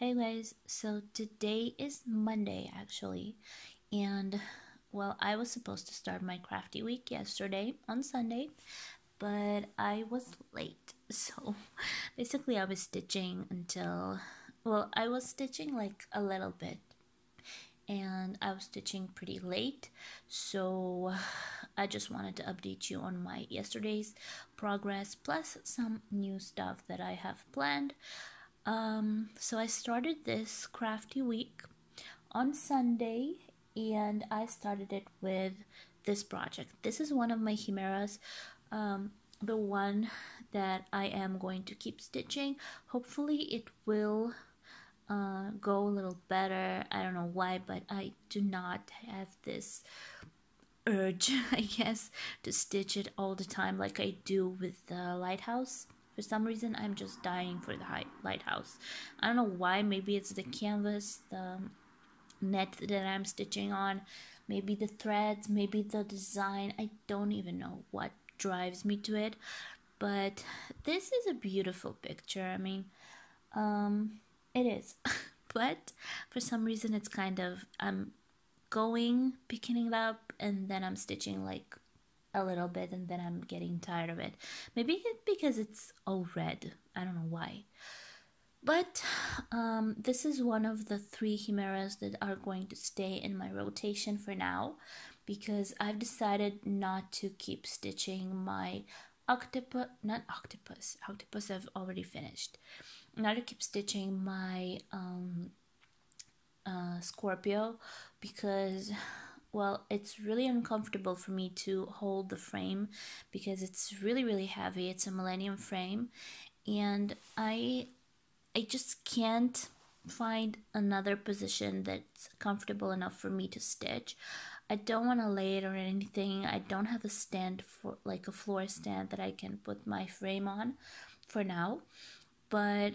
Hey guys, so today is Monday actually, and well, I was supposed to start my crafty week yesterday on Sunday, but I was late. So basically I was stitching until, well, I was stitching like a little bit, and I was stitching pretty late, so I just wanted to update you on my yesterday's progress, plus some new stuff that I have planned. So I started this crafty week on Sunday, and I started it with this project. This is one of my chimeras, the one that I am going to keep stitching. Hopefully it will go a little better. I don't know why, but I do not have this urge, I guess, to stitch it all the time like I do with the lighthouse. For some reason, I'm just dying for the lighthouse. I don't know why. Maybe it's the canvas, the net that I'm stitching on, maybe the threads, maybe the design. I don't even know what drives me to it. But this is a beautiful picture. I mean, it is. But for some reason, it's kind of, I'm going, picking it up, and then I'm stitching like a little bit, and then I'm getting tired of it. Maybe it's because it's all red. I don't know why. But this is one of the three chimeras that are going to stay in my rotation for now, because I've decided not to keep stitching my octopus, octopus I've already finished. Not to keep stitching my Scorpio, because, well, it's really uncomfortable for me to hold the frame because it's really, really heavy. It's a millennium frame, and I just can't find another position that's comfortable enough for me to stitch. I don't want to lay it or anything. I don't have a stand for, like, a floor stand that I can put my frame on for now. But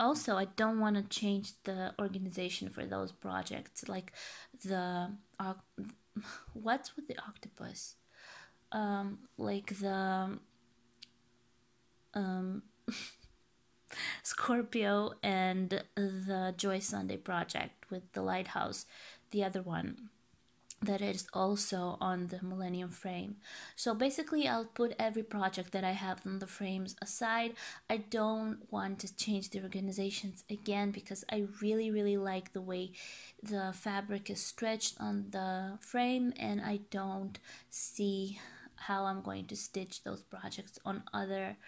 Also, I don't want to change the organization for those projects, like the, what's with the octopus? Like the Scorpio and the Joy Sunday project with the lighthouse, the other one that is also on the millennium frame. So basically I'll put every project that I have on the frames aside. I don't want to change the organizations again because I really, really like the way the fabric is stretched on the frame, and I don't see how I'm going to stitch those projects on other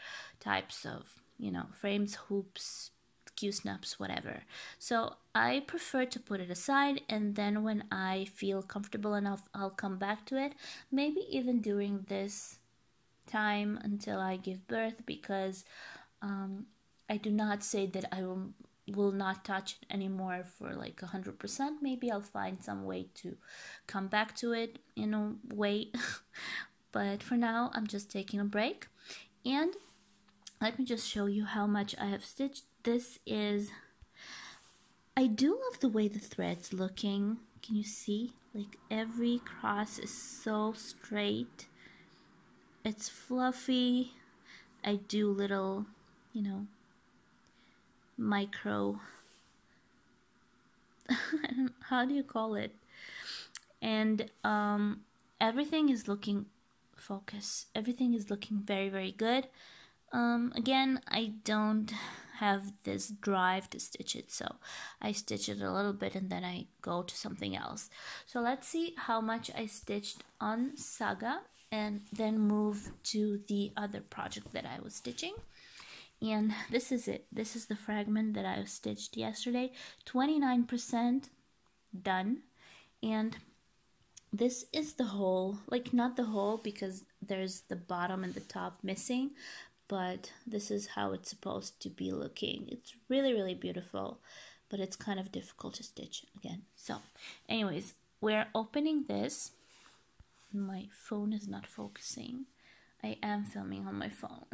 types of, you know, frames, hoops, Q-snaps, whatever. So I prefer to put it aside, and then when I feel comfortable enough, I'll come back to it. Maybe even during this time until I give birth, because I do not say that I will not touch it anymore for like 100%. Maybe I'll find some way to come back to it in a way. But for now, I'm just taking a break, and let me just show you how much I have stitched. This is, I do love the way the thread's looking. Can you see? Like every cross is so straight. It's fluffy. I do little, you know, micro, how do you call it? And everything is looking, focus, everything is looking very, very good. Again, I don't have this drive to stitch it, so I stitch it a little bit and then I go to something else. So let's see how much I stitched on Saga, and then move to the other project that I was stitching. And this is it. This is the fragment that I stitched yesterday. 29% done. And this is the whole, like, not the whole because there's the bottom and the top missing, but this is how it's supposed to be looking. It's really, really beautiful, but it's kind of difficult to stitch again. So anyways, we're opening this. My phone is not focusing. I am filming on my phone.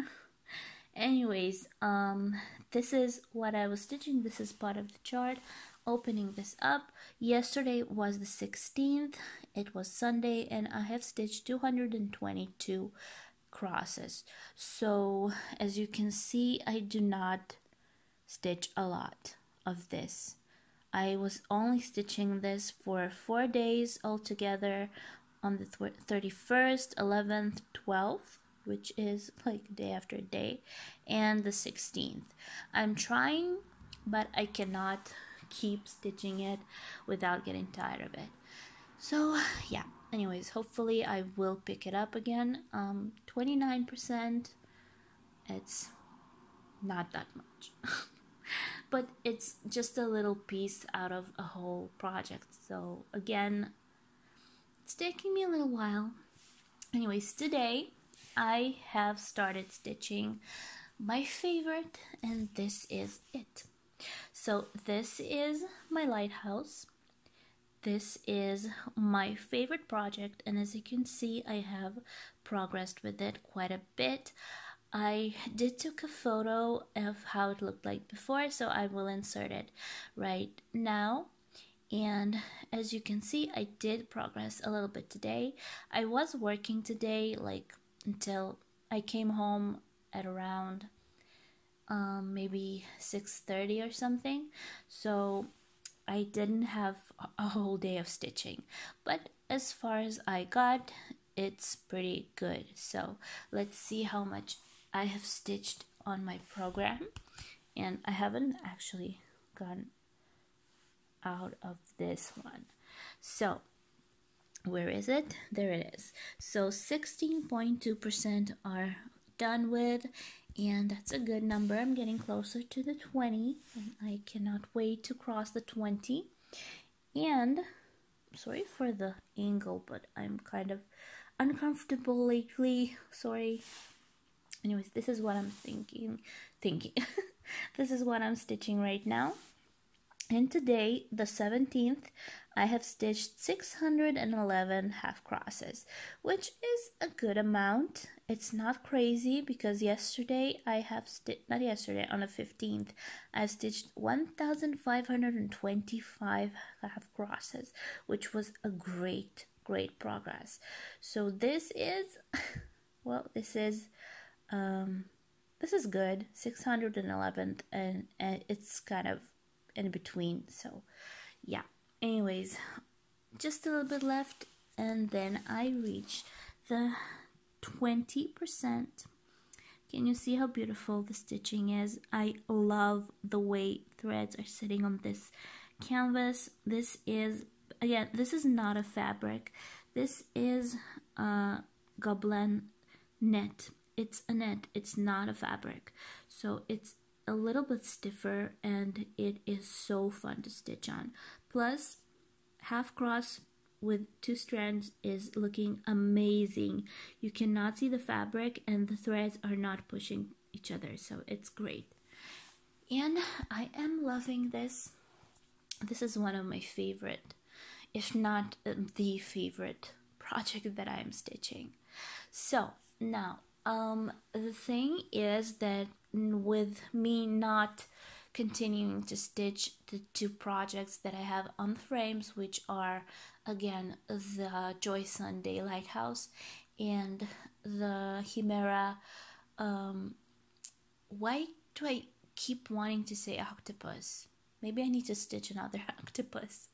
Anyways, this is what I was stitching. This is part of the chart. Opening this up. Yesterday was the 16th. It was Sunday, and I have stitched 222 crosses. So as you can see, I do not stitch a lot of this. I was only stitching this for 4 days altogether, on the 31st, 11th, 12th, which is like day after day, and the 16th. I'm trying, but I cannot keep stitching it without getting tired of it. So yeah, anyways, hopefully I will pick it up again. 29%, it's not that much. But it's just a little piece out of a whole project. So again, it's taking me a little while. Anyways, today I have started stitching my favorite, and this is it. So this is my lighthouse. This is my favorite project, and as you can see, I have progressed with it quite a bit. I did took a photo of how it looked like before, so I will insert it right now. And as you can see, I did progress a little bit today. I was working today, like, until I came home at around maybe 6:30 or something, so I didn't have a whole day of stitching, but as far as I got, it's pretty good. So let's see how much I have stitched on my program. And I haven't actually gone out of this one. So where is it? There it is. So 16.2% are done with, and that's a good number. I'm getting closer to the 20, and I cannot wait to cross the 20. And sorry for the angle, but I'm kind of uncomfortable lately. Sorry. Anyways, this is what I'm thinking. This is what I'm stitching right now. And today, the 17th, I have stitched 611 half crosses, which is a good amount. It's not crazy, because yesterday I have stitched, not yesterday, on the 15th, I stitched 1,525 half crosses, which was a great progress. So this is, well, this is good, 611th, and it's kind of in between, so yeah. Anyways, just a little bit left, and then I reach the 20%. Can you see how beautiful the stitching is? I love the way threads are sitting on this canvas. This is, again, this is not a fabric. This is a Gobelin net. It's a net, it's not a fabric. So it's a little bit stiffer, and it is so fun to stitch on. Plus, half cross with 2 strands is looking amazing. You cannot see the fabric, and the threads are not pushing each other, so it's great. And I am loving this. This is one of my favorite, if not the favorite project that I am stitching. So now, the thing is that with me not continuing to stitch the 2 projects that I have on the frames, which are, again, the Joy Sunday lighthouse and the Chimera. Why do I keep wanting to say octopus? Maybe I need to stitch another octopus.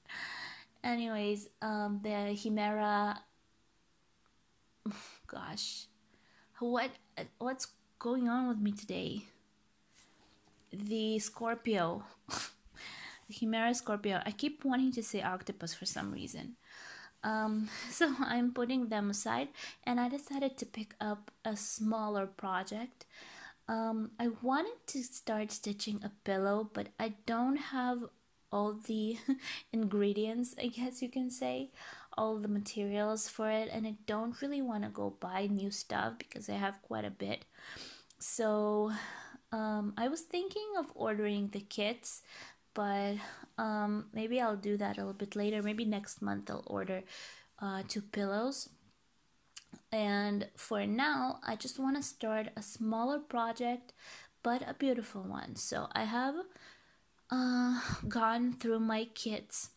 Anyways, the Chimera, gosh, what's going on with me today? The Scorpio, the Chimera Scorpio. I keep wanting to say octopus for some reason. So I'm putting them aside, and I decided to pick up a smaller project. I wanted to start stitching a pillow, but I don't have all the ingredients, I guess you can say, all the materials for it, and I don't really want to go buy new stuff because I have quite a bit. So I was thinking of ordering the kits, but maybe I'll do that a little bit later. Maybe next month I'll order 2 pillows. And for now, I just want to start a smaller project, but a beautiful one. So I have gone through my kits,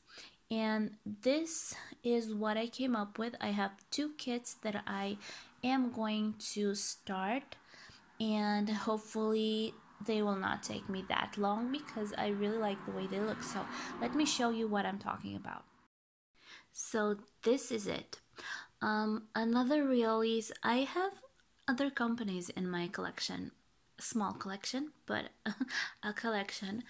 and this is what I came up with. I have 2 kits that I am going to start, and hopefully they will not take me that long because I really like the way they look. So let me show you what I'm talking about. So this is it. Another Riolis. I have other companies in my collection. Small collection, but a collection.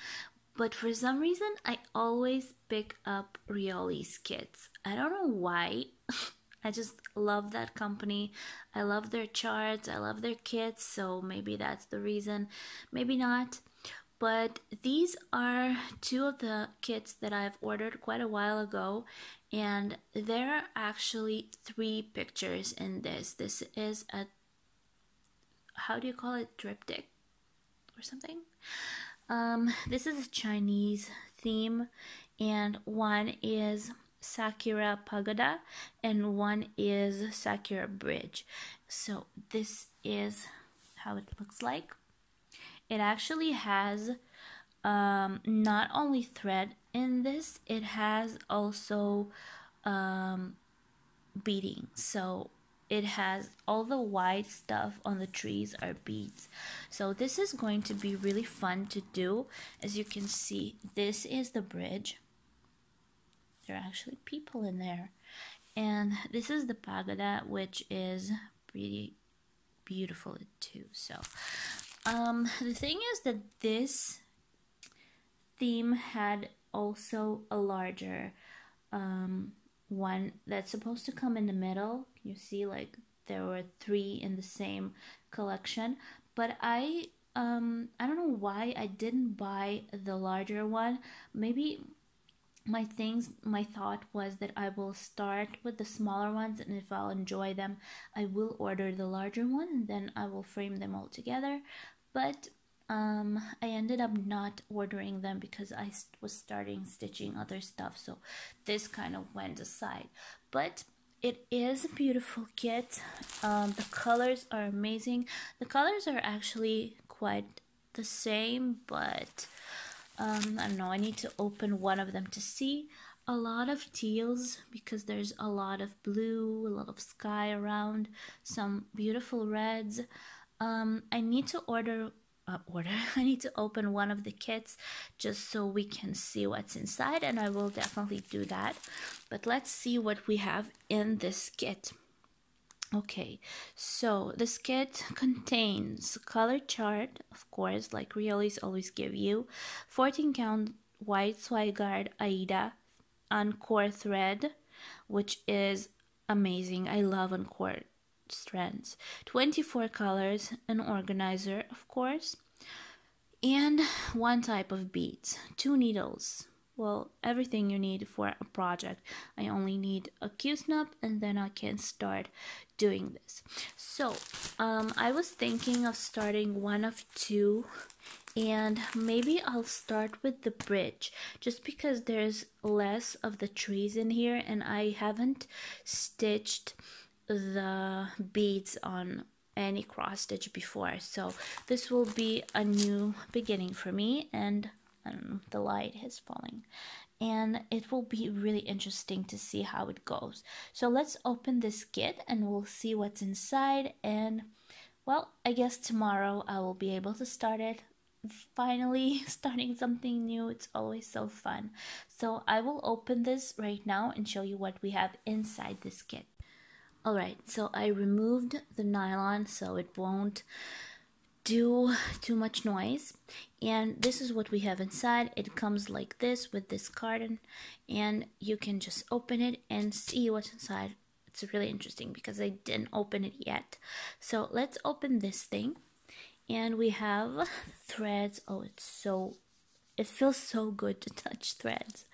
But for some reason, I always pick up Riolis kits. I don't know why. I just love that company. I love their charts. I love their kits. So maybe that's the reason. Maybe not. But these are two of the kits that I've ordered quite a while ago. And there are actually three pictures in this. This is a, how do you call it? Triptych or something? This is a Chinese theme. And one is Sakura Pagoda and one is Sakura Bridge. So this is how it looks like. It actually has not only thread in this, it has also beading. So it has all the white stuff on the trees are beads. So this is going to be really fun to do. As you can see, this is the bridge. There are actually people in there, and this is the pagoda, which is pretty beautiful too. So the thing is that this theme had also a larger one that's supposed to come in the middle. You see, like, there were three in the same collection, but I don't know why I didn't buy the larger one. Maybe my thought was that I will start with the smaller ones, and if I'll enjoy them, I will order the larger one, and then I will frame them all together. But I ended up not ordering them because I was starting stitching other stuff, so this kind of went aside. But it is a beautiful kit. The colors are amazing. The colors are actually quite the same, but I don't know, I need to open one of them to see. A lot of teals because there's a lot of blue, a lot of sky around, some beautiful reds. I need to I need to open one of the kits just so we can see what's inside, and I will definitely do that. But let's see what we have in this kit. Okay, so this kit contains color chart, of course, like Riolis always give you, 14 count white Zweigart Aida encore thread, which is amazing. I love encore strands. 24 colors, an organizer, of course, and one type of beads, 2 needles. Well, everything you need for a project. I only need a Q-snap, and then I can start doing this. So, I was thinking of starting one of two, and maybe I'll start with the bridge, just because there's less of the trees in here, and I haven't stitched the beads on any cross stitch before. So, this will be a new beginning for me, and the light is falling, and it will be really interesting to see how it goes. So let's open this kit and we'll see what's inside, and well, I guess tomorrow I will be able to start it. Finally starting something new, it's always so fun. So I will open this right now and show you what we have inside this kit. Alright, so I removed the nylon so it won't do too much noise, and this is what we have inside. It comes like this with this carton, and you can just open it and see what's inside. It's really interesting because I didn't open it yet. So let's open this thing, and we have threads. Oh, it feels so good to touch threads.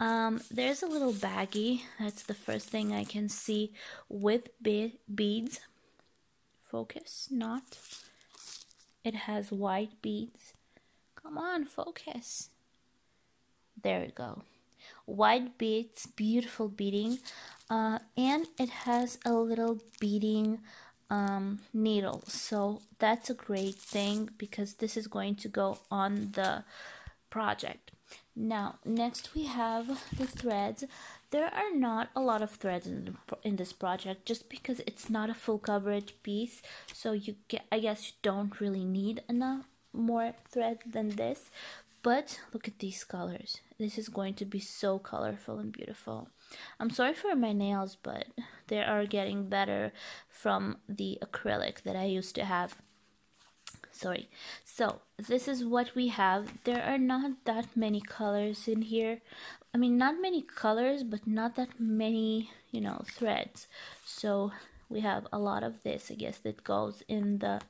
There's a little baggie. That's the first thing I can see with beads. Focus, not. It has white beads. Come on, focus. There we go. White beads, beautiful beading. And it has a little beading needle. So that's a great thing because this is going to go on the project. Now, next we have the threads. There are not a lot of threads in this project just because it's not a full coverage piece, so I guess you don't really need enough more thread than this, but look at these colors. This is going to be so colorful and beautiful. I'm sorry for my nails, but they are getting better from the acrylic that I used to have. Sorry. So this is what we have. There are not that many colors in here. I mean, not many colors, but not that many, you know, threads. So we have a lot of this, I guess, that goes in the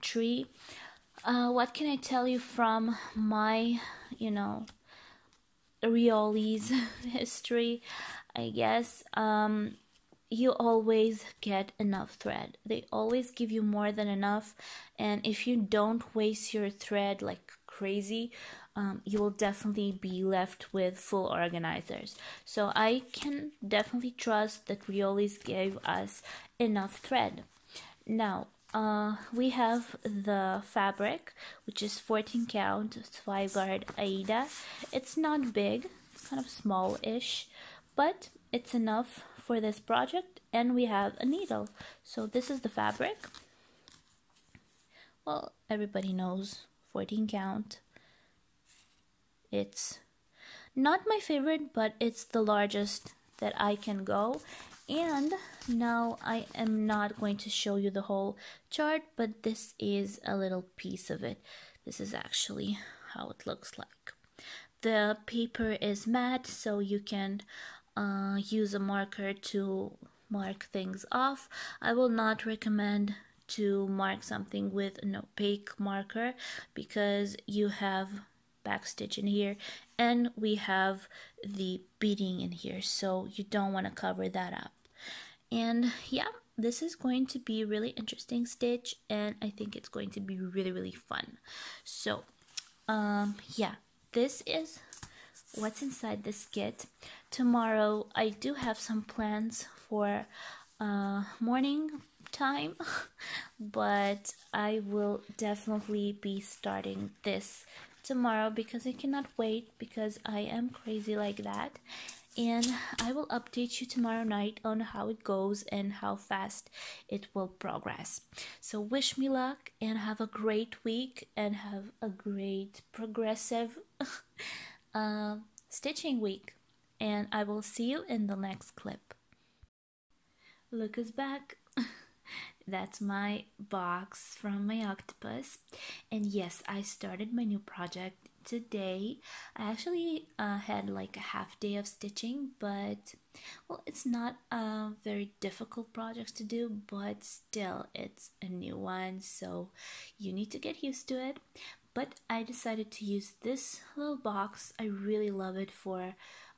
tree. What can I tell you from my, you know, Riolis history, I guess? You always get enough thread. They always give you more than enough, and if you don't waste your thread like crazy, you will definitely be left with full organizers. So I can definitely trust that Riolis gave us enough thread. Now we have the fabric, which is 14 count Zweigart Aida. It's not big, it's kind of small-ish, but it's enough for this project, and we have a needle. So this is the fabric. Well, everybody knows 14 count. It's not my favorite, but it's the largest that I can go. And now I am not going to show you the whole chart, but this is a little piece of it. This is actually how it looks like. The paper is matte, so you can use a marker to mark things off. I will not recommend to mark something with an opaque marker, because you have backstitch in here and we have the beading in here, so you don't want to cover that up. And yeah, this is going to be a really interesting stitch, and I think it's going to be really fun. So yeah, this is what's inside this kit. Tomorrow I do have some plans for morning time, but I will definitely be starting this tomorrow, because I cannot wait, because I am crazy like that. And I will update you tomorrow night on how it goes and how fast it will progress. So wish me luck and have a great week, and have a great progressive stitching week, and I will see you in the next clip. Look who's back. That's my box from my octopus. And yes, I started my new project today. I actually had like a half day of stitching, but well, it's not a very difficult project to do, but still it's a new one, so you need to get used to it. But I decided to use this little box. I really love it for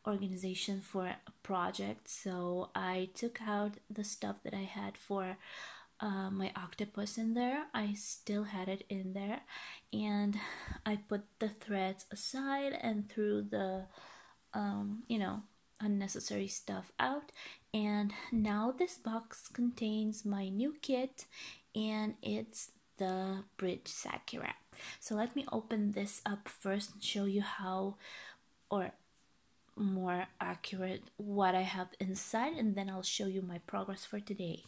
organization for a project, so I took out the stuff that I had for my octopus in there. I still had it in there, and I put the threads aside and threw the you know, unnecessary stuff out. And now this box contains my new kit, and it's the Bridge Sakura. So let me open this up first and show you how, or more accurate, what I have inside, and then I'll show you my progress for today.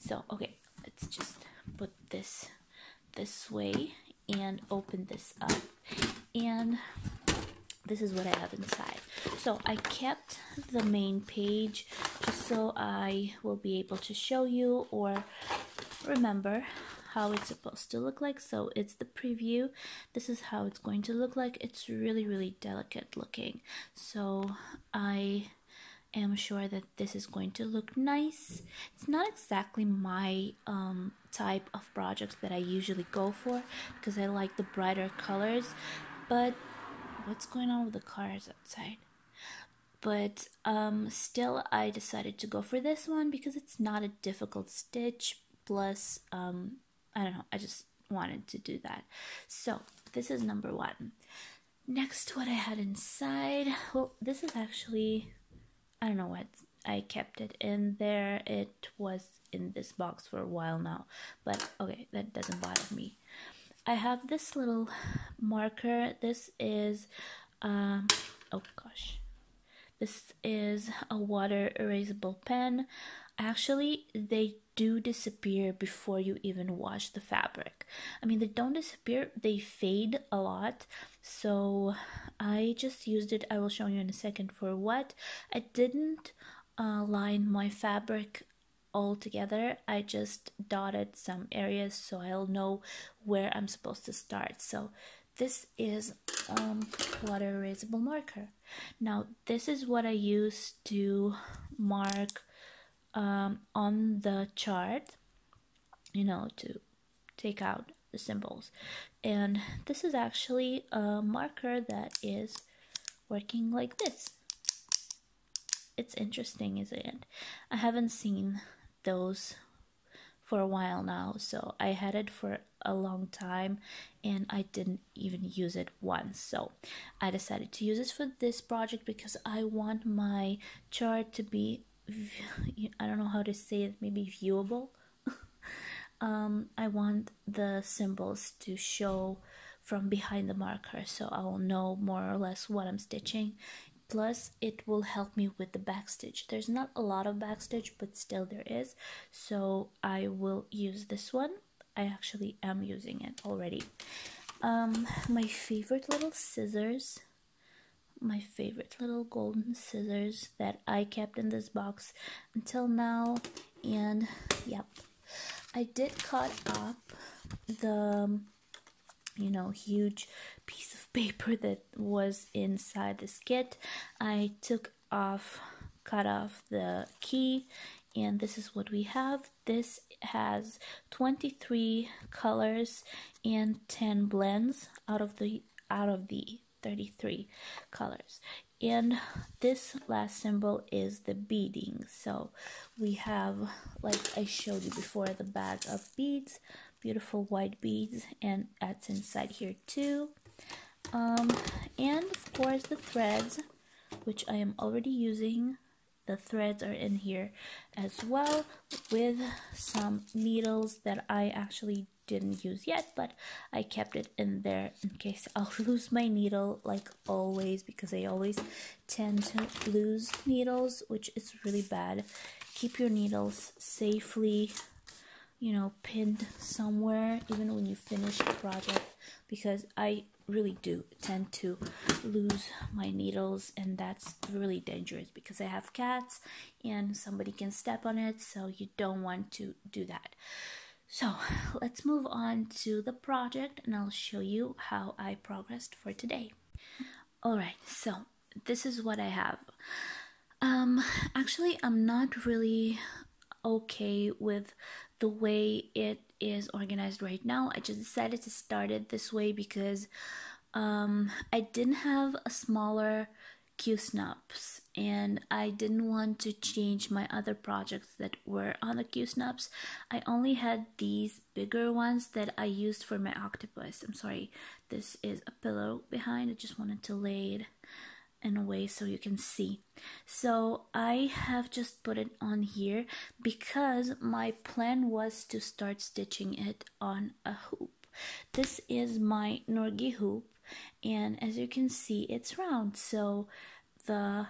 So okay, let's just put this way and open this up, and this is what I have inside. So I kept the main page just so I will be able to show you or remember how it's supposed to look like. So it's the preview. This is how it's going to look like. It's really delicate looking, so I am sure that this is going to look nice. It's not exactly my type of projects that I usually go for, because I like the brighter colors. But what's going on with the cars outside? But still, I decided to go for this one because it's not a difficult stitch, plus I don't know, I just wanted to do that. So this is number one. Next, what I had inside, well, this is actually, I don't know what I kept it in there. It was in this box for a while now, but okay, that doesn't bother me. I have this little marker. This is oh gosh, this is a water erasable pen. Actually, they do disappear before you even wash the fabric. I mean, they don't disappear, they fade a lot. So I just used it, I will show you in a second for what. I didn't line my fabric all together, I just dotted some areas so I'll know where I'm supposed to start. So this is water erasable marker. Now this is what I use to mark on the chart, you know, to take out the symbols. And this is actually a marker that is working like this. It's interesting, isn't it? I haven't seen those for a while now, so I had it for a long time and I didn't even use it once, so I decided to use this for this project because I want my chart to be, I don't know how to say it, maybe viewable. I want the symbols to show from behind the marker so I'll know more or less what I'm stitching. Plus, it will help me with the backstitch. There's not a lot of backstitch, but still there is. So I will use this one. I actually am using it already. My favorite little scissors. My favorite little golden scissors that I kept in this box until now. And, yep. I did cut up the, you know, huge piece of paper that was inside this kit. I took off, cut off the key, and this is what we have. This has 23 colors and 10 blends out of the 33 colors. And this last symbol is the beading. So we have, like I showed you before, the bag of beads, beautiful white beads, and that's inside here too. And of course the threads, which I am already using. The threads are in here as well, with some needles that I actually didn't use yet, but I kept it in there in case I'll lose my needle, like always, because I always tend to lose needles, which is really bad. Keep your needles safely, you know, pinned somewhere, even when you finish the project, because I really do tend to lose my needles, and that's really dangerous because I have cats and somebody can step on it, so you don't want to do that. So let's move on to the project and I'll show you how I progressed for today. Alright, so this is what I have. Actually, I'm not really okay with the way it is organized right now. I just decided to start it this way because I didn't have a smaller Q-snaps and I didn't want to change my other projects that were on the Q-snaps. I only had these bigger ones that I used for my octopus. I'm sorry, this is a pillow behind. I just wanted to lay it in a way so you can see. So I have just put it on here because my plan was to start stitching it on a hoop. This is my Nurge hoop, and as you can see, it's round, so the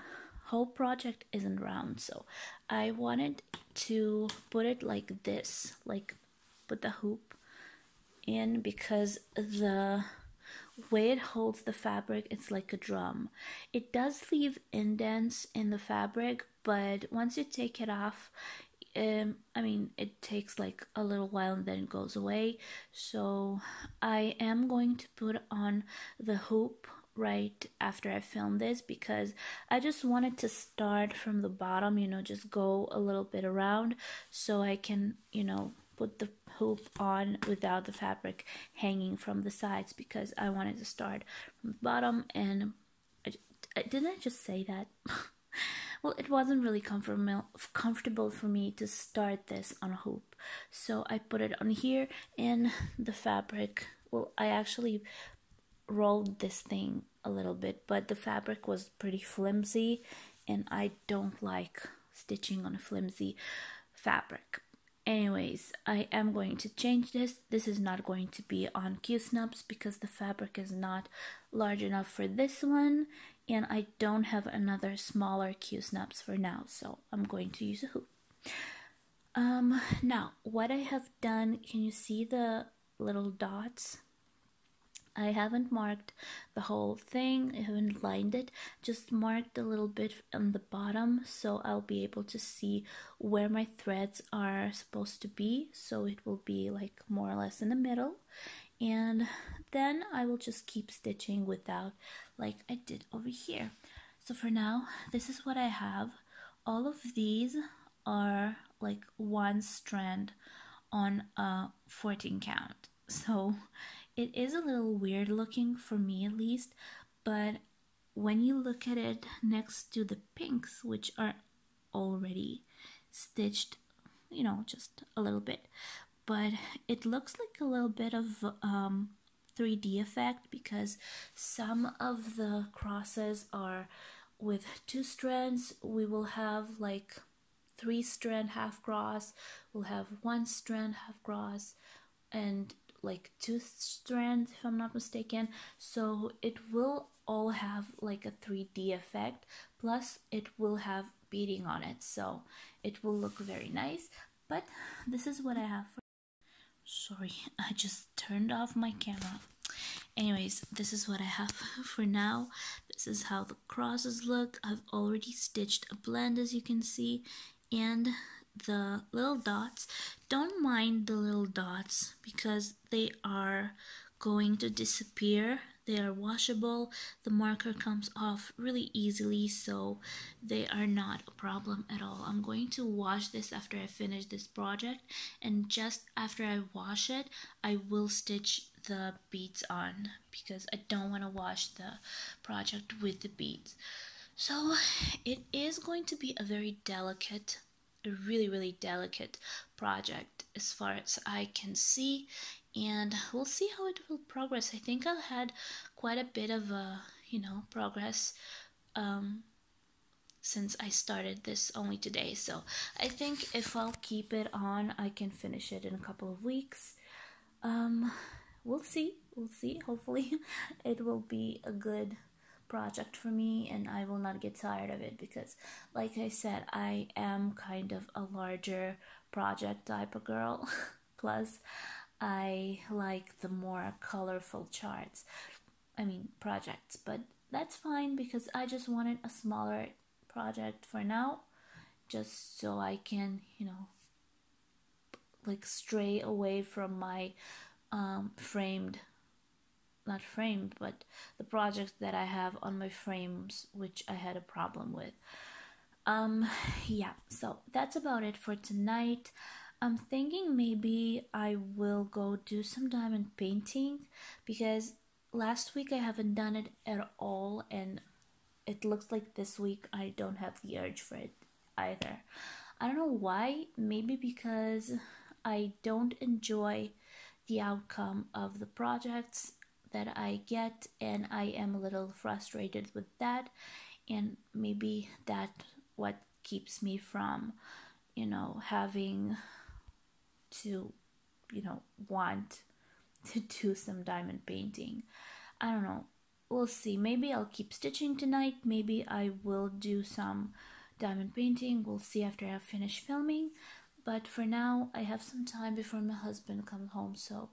whole project isn't round, so I wanted to put it like this, like put the hoop in, because the way it holds the fabric, it's like a drum. It does leave indents in the fabric, but once you take it off, I mean, it takes like a little while and then it goes away. So I am going to put on the hoop right after I film this because I just wanted to start from the bottom, you know, just go a little bit around so I can, you know, put the hoop on without the fabric hanging from the sides, because I wanted to start from the bottom. And didn't I just say that? Well, it wasn't really comfortable for me to start this on a hoop, so I put it on here. And the fabric, well, I actually rolled this thing a little bit, but the fabric was pretty flimsy and I don't like stitching on a flimsy fabric. Anyways, I am going to change this. This is not going to be on Q-snaps because the fabric is not large enough for this one. And I don't have another smaller Q-snaps for now, so I'm going to use a hoop. Now, what I have done, can you see the little dots? I haven't marked the whole thing, I haven't lined it, just marked a little bit on the bottom so I'll be able to see where my threads are supposed to be, so it will be like more or less in the middle. And then I will just keep stitching without, like I did over here. So for now, this is what I have. All of these are like one strand on a 14 count, so it is a little weird looking for me at least, but when you look at it next to the pinks, which are already stitched, you know, just a little bit, but it looks like a little bit of 3D effect, because some of the crosses are with two strands. We will have like three strand half cross, we'll have one strand half cross, and like two strands if I'm not mistaken, so it will all have like a 3D effect, plus it will have beading on it, so it will look very nice. But this is what I have for... Sorry, I just turned off my camera. Anyways, this is what I have for now. This is how the crosses look. I've already stitched a blend, as you can see, and the little dots. Don't mind the little dots because they are going to disappear. They are washable. The marker comes off really easily, so they are not a problem at all. I'm going to wash this after I finish this project, and just after I wash it, I will stitch the beads on because I don't want to wash the project with the beads. So it is going to be a very delicate, a really, really delicate project as far as I can see, and we'll see how it will progress. I think I've had quite a bit of a, you know, progress since I started this only today, so I think if I'll keep it on, I can finish it in a couple of weeks. We'll see. Hopefully it will be a good project for me and I will not get tired of it, because like I said, I am kind of a larger project type of girl. Plus I like the more colorful charts, I mean projects, but that's fine because I just wanted a smaller project for now, just so I can, you know, like stray away from my the projects that I have on my frames, which I had a problem with. Yeah, so that's about it for tonight. I'm thinking maybe I will go do some diamond painting, because last week I haven't done it at all, and it looks like this week I don't have the urge for it either. I don't know why, maybe because I don't enjoy the outcome of the projects that I get, and I am a little frustrated with that, and maybe that's what keeps me from, you know, having to, you know, want to do some diamond painting. I don't know, we'll see. Maybe I'll keep stitching tonight, maybe I will do some diamond painting, we'll see after I finish filming. But for now, I have some time before my husband comes home, so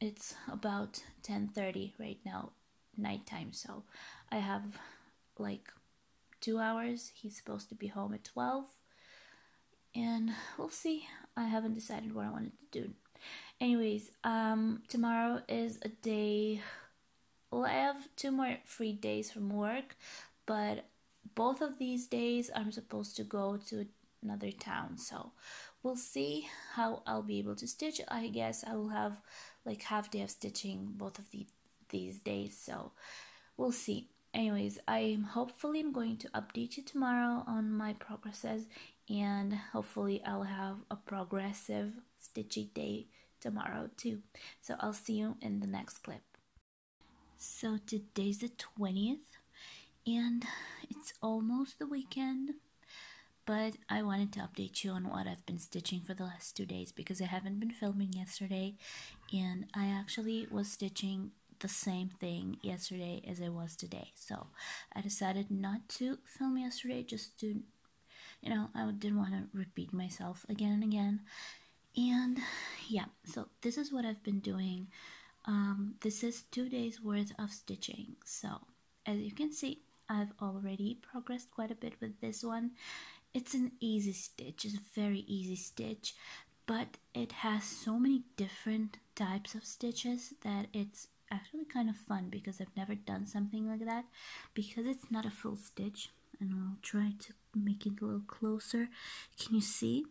it's about 10:30 right now, nighttime, so I have like 2 hours. He's supposed to be home at 12, and we'll see. I haven't decided what I wanted to do. Anyways, tomorrow is a day, well, I have 2 more free days from work, but both of these days I'm supposed to go to another town, so we'll see how I'll be able to stitch. I guess I will have like half day of stitching both of these days, so we'll see. Anyways, I'm going to update you tomorrow on my progresses, and hopefully I'll have a progressive stitchy day tomorrow too. So I'll see you in the next clip. So today's the 20th and it's almost the weekend, but I wanted to update you on what I've been stitching for the last 2 days, because I haven't been filming yesterday, and I actually was stitching the same thing yesterday as I was today. So I decided not to film yesterday, just to you know, I didn't want to repeat myself again and again. And yeah, so this is what I've been doing. This is 2 days worth of stitching. So as you can see, I've already progressed quite a bit with this one. It's an easy stitch, it's a very easy stitch, but it has so many different types of stitches that it's actually kind of fun, because I've never done something like that, because it's not a full stitch. And I'll try to make it a little closer. Can you see?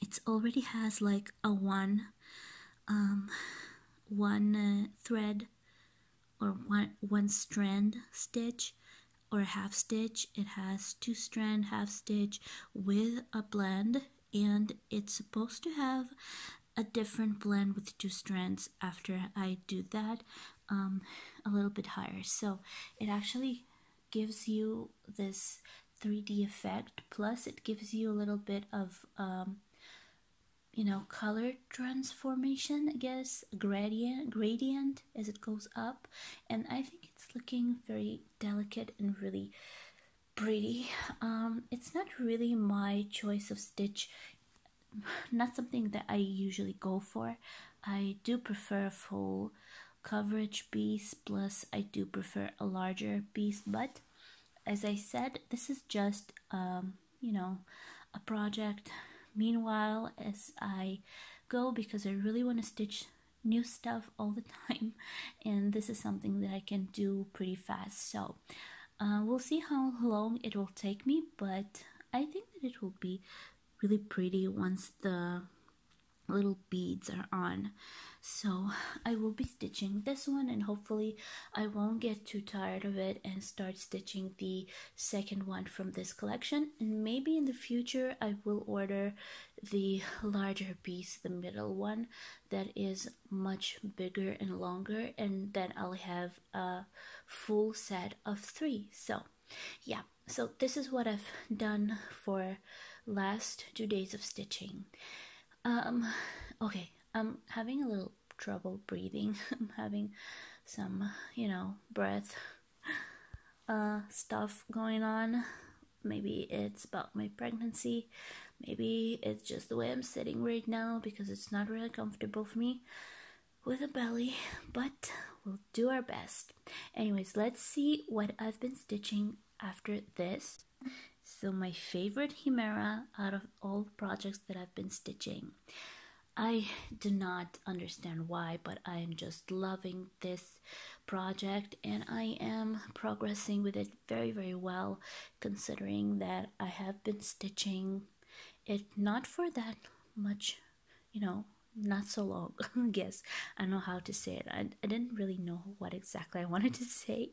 It already has like a one thread or one strand stitch or a half stitch. It has two strand half stitch with a blend, and it's supposed to have a different blend with two strands after I do that, a little bit higher. So it actually gives you this 3D effect, plus it gives you a little bit of you know, color transformation, I guess, gradient as it goes up. And I think it's looking very delicate and really pretty. It's not really my choice of stitch, not something that I usually go for. I do prefer a full coverage piece, plus I do prefer a larger piece, but as I said, this is just you know, a project. Meanwhile, as I go, because I really want to stitch new stuff all the time, and this is something that I can do pretty fast. So we'll see how long it will take me, but I think that it will be really pretty once the little beads are on. So I will be stitching this one, and hopefully I won't get too tired of it and start stitching the second one from this collection. And maybe in the future I will order the larger piece, the middle one, that is much bigger and longer, and then I'll have a full set of 3. So yeah, so this is what I've done for last 2 days of stitching. Okay, I'm having a little trouble breathing. I'm having some, you know, breath stuff going on. Maybe it's about my pregnancy. Maybe it's just the way I'm sitting right now, because it's not really comfortable for me with a belly, but we'll do our best. Anyways, let's see what I've been stitching after this. So my favorite Chimera out of all projects that I've been stitching. I do not understand why, but I am just loving this project, and I am progressing with it very, very well, considering that I have been stitching it not for that much, you know, not so long. I guess I don't know how to say it. I didn't really know what exactly I wanted to say,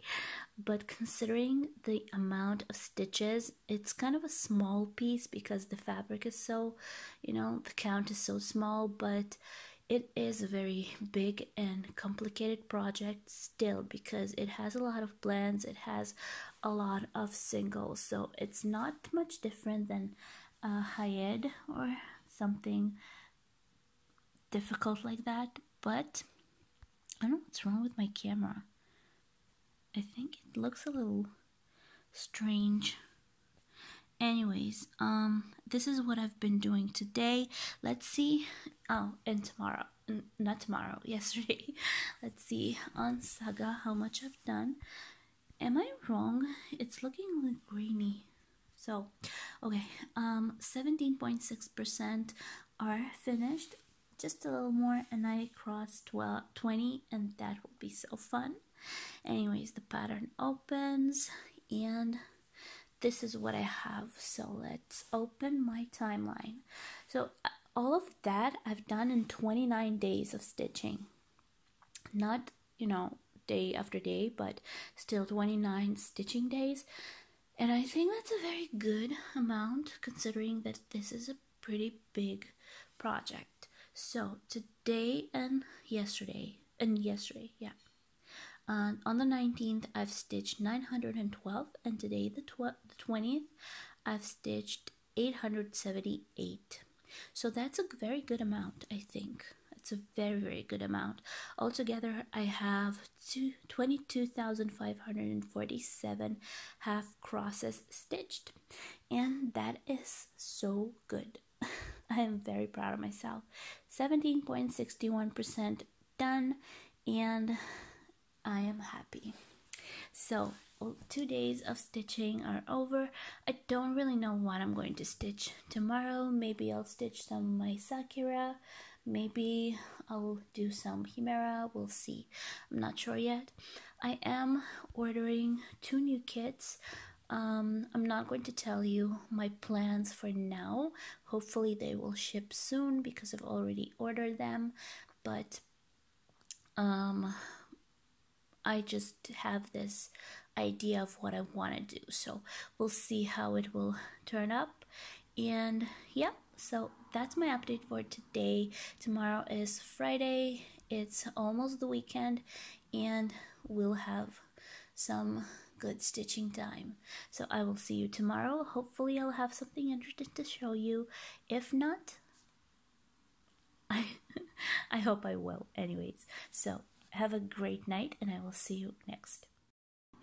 but considering the amount of stitches, it's kind of a small piece, because the fabric is so, you know, the count is so small, but it is a very big and complicated project still, because it has a lot of blends, it has a lot of singles. So it's not much different than a HAED or something difficult like that. But I don't know what's wrong with my camera. I think it looks a little strange. Anyways, this is what I've been doing today. Let's see. Oh, and tomorrow, not tomorrow, yesterday. Let's see on Saga how much I've done. Am I wrong? It's looking a little grainy. So okay, 17.6% are finished. Just a little more, and I crossed 20, and that will be so fun. Anyways, the pattern opens, and this is what I have. So let's open my timeline. So all of that I've done in 29 days of stitching. Not, you know, day after day, but still 29 stitching days. And I think that's a very good amount, considering that this is a pretty big project. So today and yesterday, yeah, on the 19th I've stitched 912, and today the 20th I've stitched 878. So that's a very good amount, I think. It's a very, very good amount. Altogether, I have 22,547 half crosses stitched, and that is so good. I am very proud of myself. 17.61% done, and I am happy. So 2 days of stitching are over. I don't really know what I'm going to stitch tomorrow. Maybe I'll stitch some of my Sakura. Maybe I'll do some Chimera. We'll see. I'm not sure yet. I am ordering 2 new kits. I'm not going to tell you my plans for now. Hopefully they will ship soon because I've already ordered them. But I just have this idea of what I want to do, so we'll see how it will turn up. And yeah, so that's my update for today. Tomorrow is Friday, it's almost the weekend, and we'll have some good stitching time. So I will see you tomorrow. Hopefully I'll have something interesting to show you. If not, I hope I will anyways. So have a great night, and I will see you next.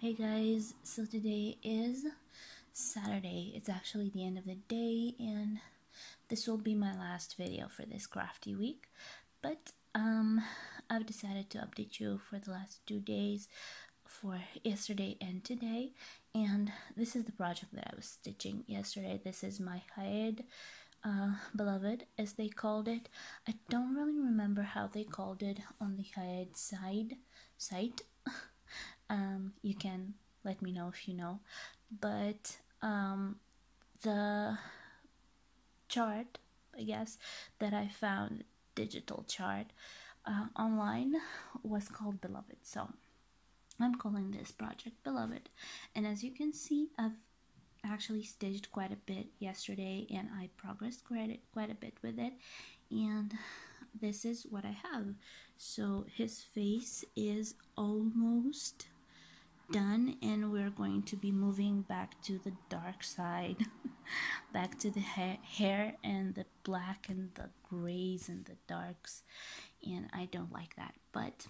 Hey guys, so today is Saturday. It's actually the end of the day, and this will be my last video for this crafty week. But I've decided to update you for the last 2 days, for yesterday and today. And this is the project that I was stitching yesterday. This is my HAED, beloved, as they called it. I don't really remember how they called it on the HAED site. You can let me know if you know, but the chart, I guess, that I found, digital chart online, was called Beloved. So I'm calling this project Beloved, and as you can see, I've actually stitched quite a bit yesterday, and I progressed quite a bit with it. And this is what I have. So his face is almost done, and we're going to be moving back to the dark side, back to the hair and the black and the grays and the darks, and I don't like that, but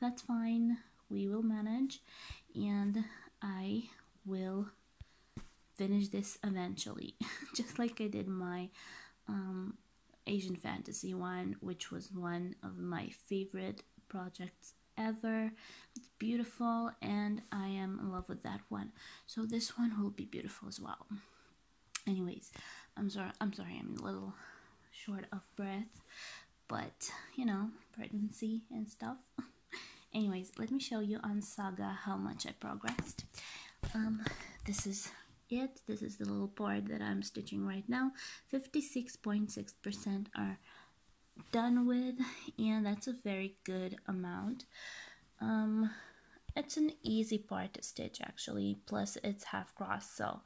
that's fine. We will manage, and I will finish this eventually, just like I did my Asian fantasy one, which was one of my favorite projects ever. It's beautiful, and I am in love with that one, so this one will be beautiful as well. Anyways, I'm sorry, I'm a little short of breath, but you know, pregnancy and stuff. Anyways, let me show you on Saga how much I progressed. This is it. This is the little part that I'm stitching right now. 56.6% are done with, and that's a very good amount. It's an easy part to stitch actually, plus it's half cross, so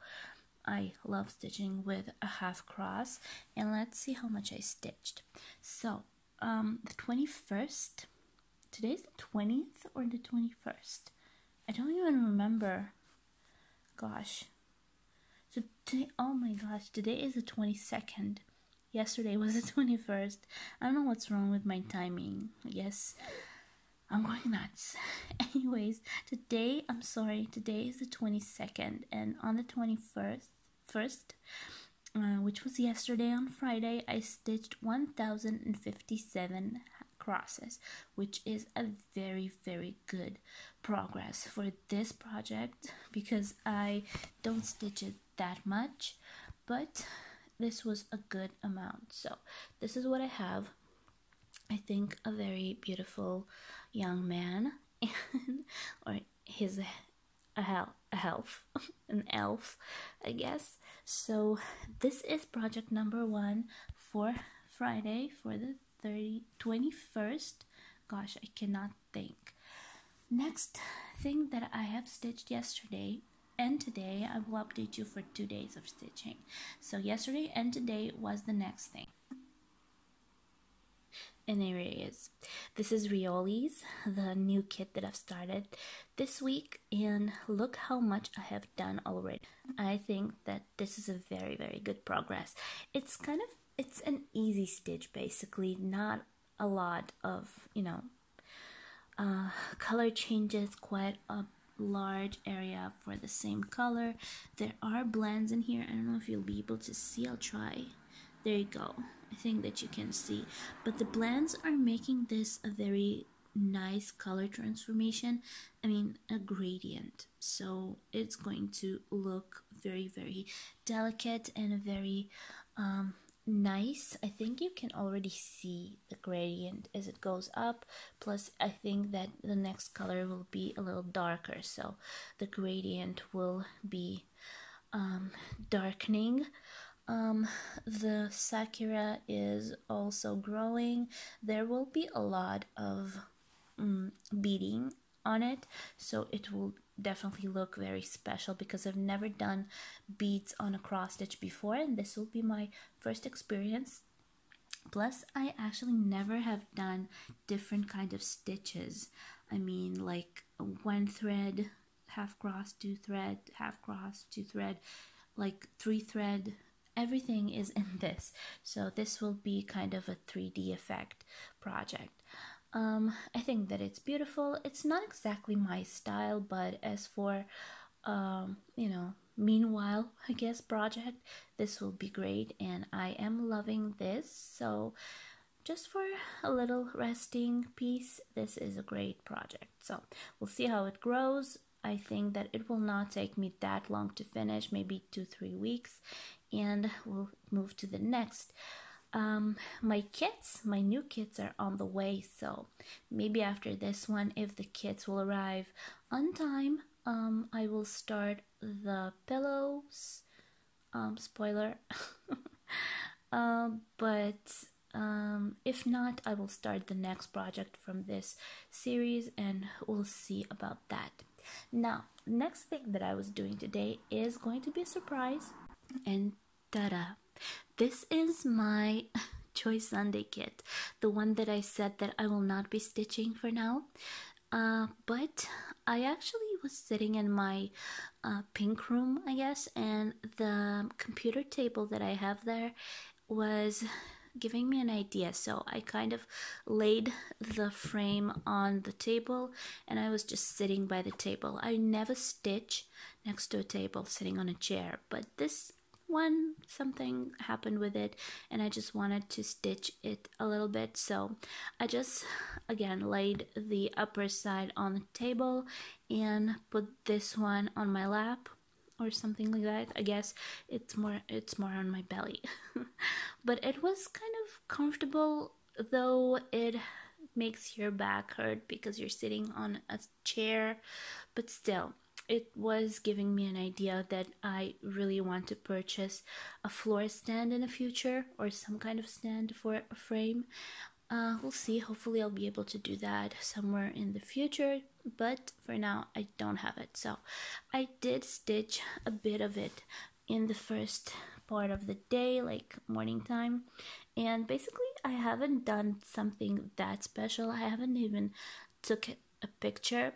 I love stitching with a half cross. And let's see how much I stitched. So the 21st, today's the 20th or the 21st, I don't even remember. Gosh. So today, oh my gosh, today is the 22nd. Yesterday was the 21st. I don't know what's wrong with my timing. Yes, I'm going nuts. Anyways, today, I'm sorry, today is the 22nd. And on the 21st, which was yesterday on Friday, I stitched 1,057 crosses, which is a very, very good progress for this project, because I don't stitch it that much, but this was a good amount. So this is what I have. I think a very beautiful young man, and, or he's an elf, I guess. So this is project number 1 for Friday, for the 21st. Gosh, I cannot think. Next thing that I have stitched yesterday and today, I will update you for 2 days of stitching. So yesterday and today was the next thing, and there it is. This is Riolis, the new kit that I've started this week, and look how much I have done already. I think that this is a very, very good progress. It's an easy stitch, basically, not a lot of, you know, color changes, quite a large area for the same color. There are blends in here. I don't know if you'll be able to see. I'll try. There you go. I think that you can see, but the blends are making this a very nice color transformation, I mean a gradient, so it's going to look very, very delicate and very nice. I think you can already see the gradient as it goes up, plus I think that the next color will be a little darker, so the gradient will be darkening. The sakura is also growing. There will be a lot of beading on it, so it will definitely look very special because I've never done beads on a cross stitch before, and this will be my first experience. Plus I actually never have done different kind of stitches. I mean, like one thread, half cross, two thread, half cross, two thread, like three thread. Everything is in this, so this will be kind of a 3D effect project. I think that it's beautiful. It's not exactly my style, but as for, you know, meanwhile, I guess, project, this will be great, and I am loving this. So just for a little resting piece, this is a great project. So we'll see how it grows. I think that it will not take me that long to finish, maybe 2-3 weeks, and we'll move to the next. My new kits are on the way, so maybe after this one, if the kits will arrive on time, I will start the pillows, spoiler, but if not, I will start the next project from this series, and we'll see about that. Now, next thing that I was doing today is going to be a surprise, and ta-da! This is my Joy Sunday kit, the one that I said that I will not be stitching for now, but I actually was sitting in my pink room, I guess, and the computer table that I have there was giving me an idea, so I kind of laid the frame on the table and I was just sitting by the table. I never stitch next to a table sitting on a chair, but this one, something happened with it and I just wanted to stitch it a little bit, so I just again laid the upper side on the table and put this one on my lap or something like that. I guess it's more on my belly. But it was kind of comfortable, though it makes your back hurt because you're sitting on a chair, but still it was giving me an idea that I really want to purchase a floor stand in the future or some kind of stand for a frame. We'll see. Hopefully I'll be able to do that somewhere in the future, but for now I don't have it. So I did stitch a bit of it in the first part of the day, like morning time, and basically I haven't done something that special. I haven't even took a picture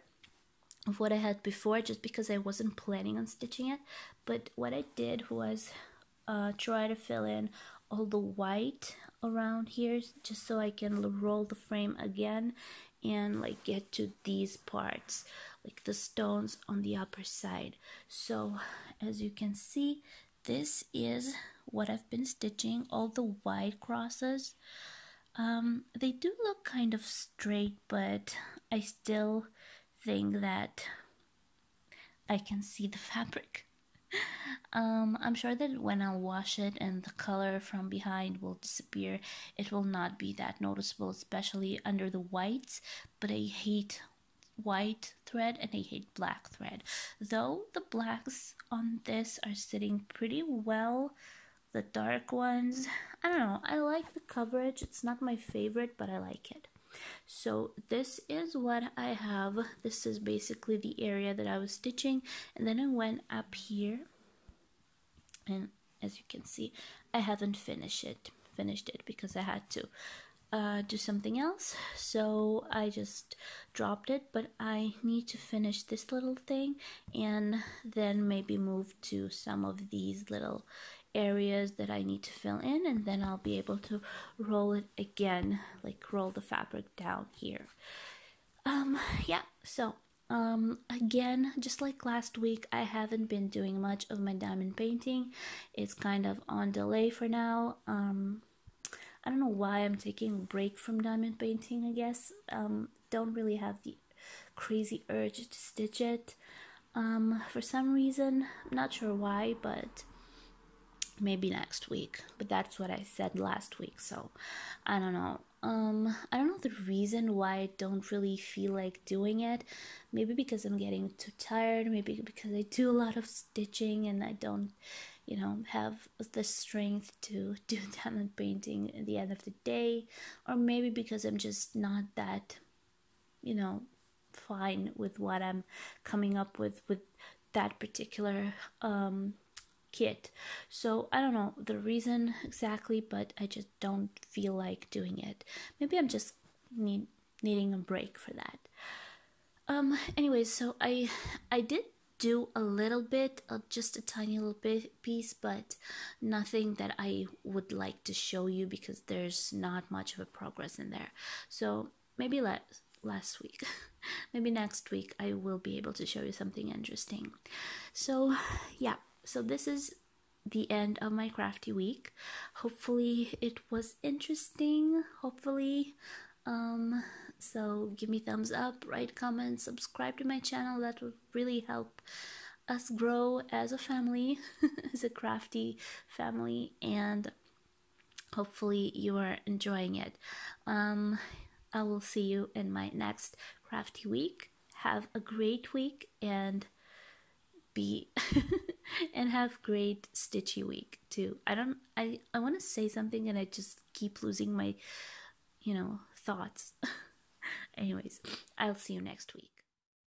of what I had before just because I wasn't planning on stitching it, but what I did was try to fill in all the white around here just so I can roll the frame again and like get to these parts, like the stones on the upper side. So as you can see, this is what I've been stitching, all the wide crosses. They do look kind of straight, but I still think that I can see the fabric. I'm sure that when I'll wash it and the color from behind will disappear, it will not be that noticeable, especially under the whites, but I hate white thread and I hate black thread, though the blacks on this are sitting pretty well. The dark ones, I don't know, I like the coverage. It's not my favorite, but I like it. So this is what I have. This is basically the area that I was stitching, and then I went up here, and as you can see, I haven't finished it because I had to do something else, so I just dropped it, but I need to finish this little thing and then maybe move to some of these little areas that I need to fill in, and then I'll be able to roll it again, like roll the fabric down here. Again, just like last week, I haven't been doing much of my diamond painting. It's kind of on delay for now. I don't know why I'm taking a break from diamond painting, I guess. Don't really have the crazy urge to stitch it. For some reason, I'm not sure why, but maybe next week. But that's what I said last week, so I don't know. I don't know the reason why I don't really feel like doing it. Maybe because I'm getting too tired, maybe because I do a lot of stitching and I don't, have the strength to do diamond painting at the end of the day. Or maybe because I'm just not that, fine with what I'm coming up with that particular kit. So I don't know the reason exactly, but I just don't feel like doing it. Maybe I'm just needing a break for that. Anyways, so I did do a little bit, just a tiny little bit piece, but nothing that I would like to show you because there's not much of a progress in there. So maybe last week, maybe next week I will be able to show you something interesting. So yeah. So this is the end of my crafty week. Hopefully it was interesting, hopefully. So give me thumbs up, write comments, subscribe to my channel. That would really help us grow as a family, as a crafty family, and hopefully you are enjoying it. I will see you in my next crafty week. Have a great week and and have great stitchy week too. I want to say something and I just keep losing my thoughts. Anyways, I'll see you next week.